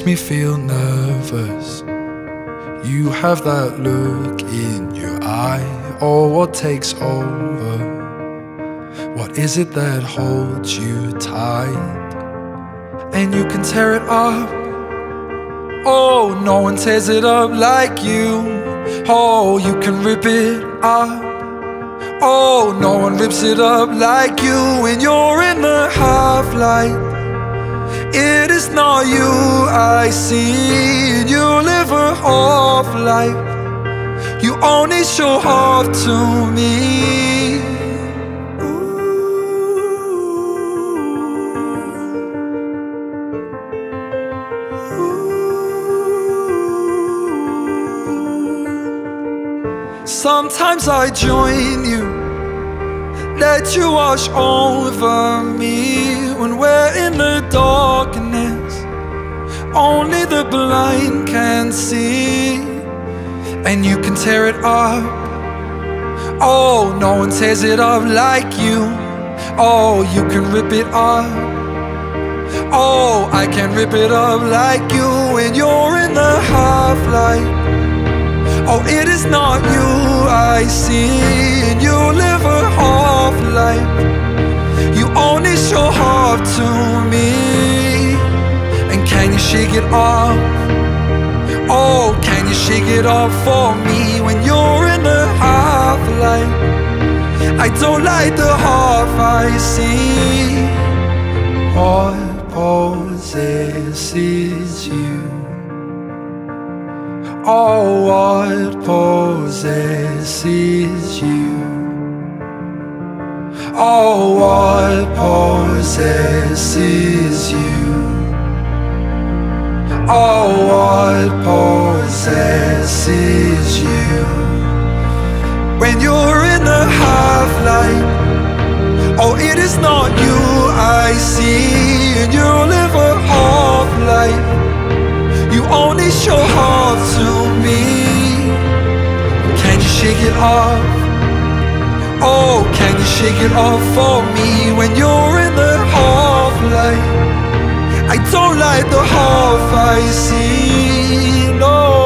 makes me feel nervous. You have that look in your eye, or what takes over? What is it that holds you tight? And you can tear it up. Oh, no one tears it up like you. Oh, you can rip it up. Oh, no one rips it up like you. When you're in the half light, it is not you I see. You live a half life. You only show half to me. Ooh. Ooh. Sometimes I join you, let you wash over me. When we're in the darkness, only the blind can see. And you can tear it up. Oh, no one tears it up like you. Oh, you can rip it up. Oh, I can rip it up like you. When you're in the half-light, oh, it is not you I see. And you live a half life. You only show half to me. And can you shake it off? Oh, can you shake it off for me? When you're in the half life, I don't like the half I see. What possesses you? Oh, what possesses you? Oh, what possesses you? Oh, what possesses you? When you're in the half-light, oh, it is not you I see. And you live a half-life. You only show half to me. Can you shake it off? Oh, can you shake it off for me? When you're in the half light, I don't like the half I see. No.